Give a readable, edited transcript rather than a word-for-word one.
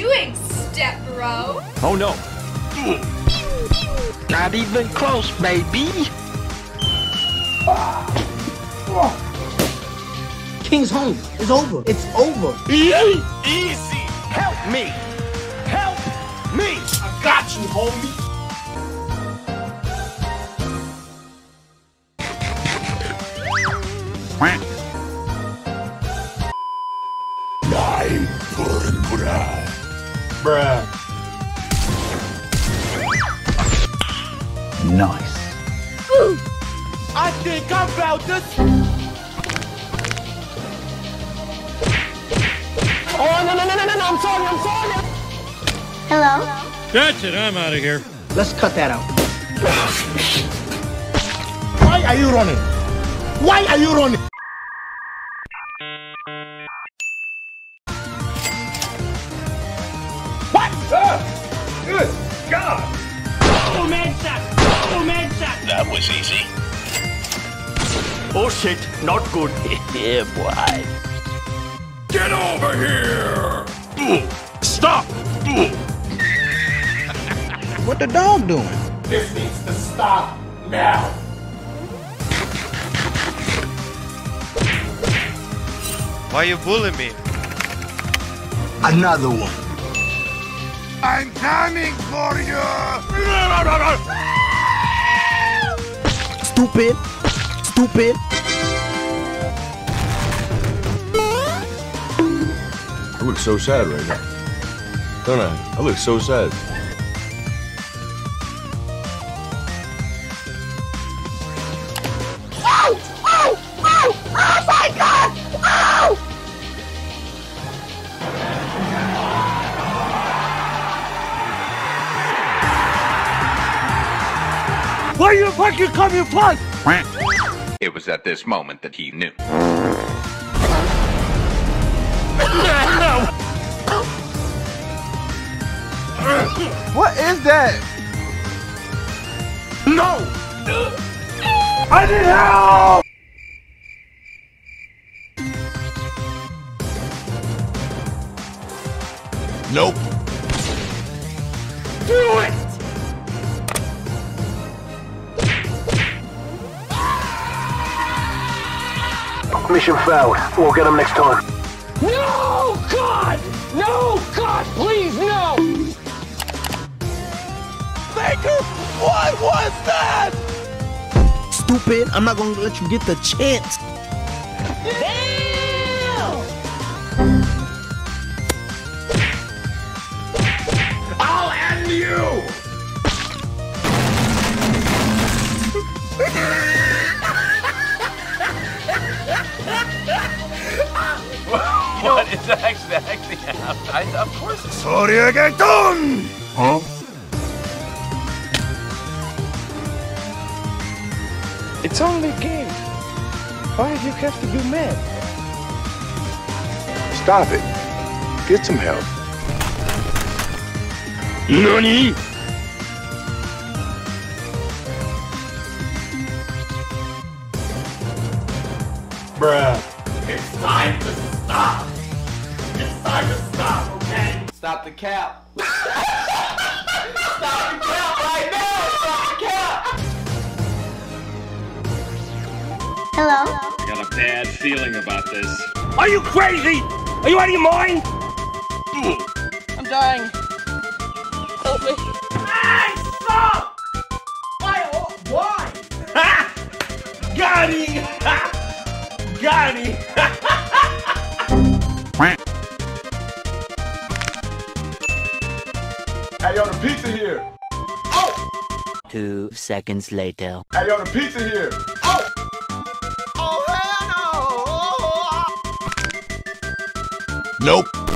doing, Step-Bro? Oh no! Not even close, baby! King's home! It's over! It's over! Easy! Help me! Help me! I got you, homie! Bruh. Nice. Ooh. I think I'm about to... Oh, no, I'm sorry. Hello? That's it, I'm out of here. Let's cut that out. Why are you running? Good God! Oh man, shot! Oh man, shot! That was easy. Oh shit, not good. Yeah, boy. Get over here! Stop! What the dog doing? This needs to stop now. Why are you bullying me? Another one. I'm coming for you! Stupid! I look so sad right now. Don't I? I look so sad. Where you fucking come, you punk? It was at this moment that he knew. What is that? No! I need help! Nope. Do it! Mission failed. We'll get him next time. No, God! No, God, please, no! Baker, what was that? Stupid, I'm not gonna let you get the chance. Damn! I'll end you! What is actually happened? Of course it's... Soryageddon! Huh? It's only a game. Why do you have to be mad? Stop it. Get some help. NANI?! Bruh. It's time to stop! It's time to stop, okay? Stop the cap! Stop the cap right now! Stop the cap! Hello? I got a bad feeling about this. Are you crazy? Are you out of your mind? I'm dying. Help me. Hey! Stop! Why? Ha! Got him! Ha! Got him! Hey, yo, the pizza here! Oh! 2 seconds later. Hey, yo, the pizza here! Oh! Oh, hell no! Nope.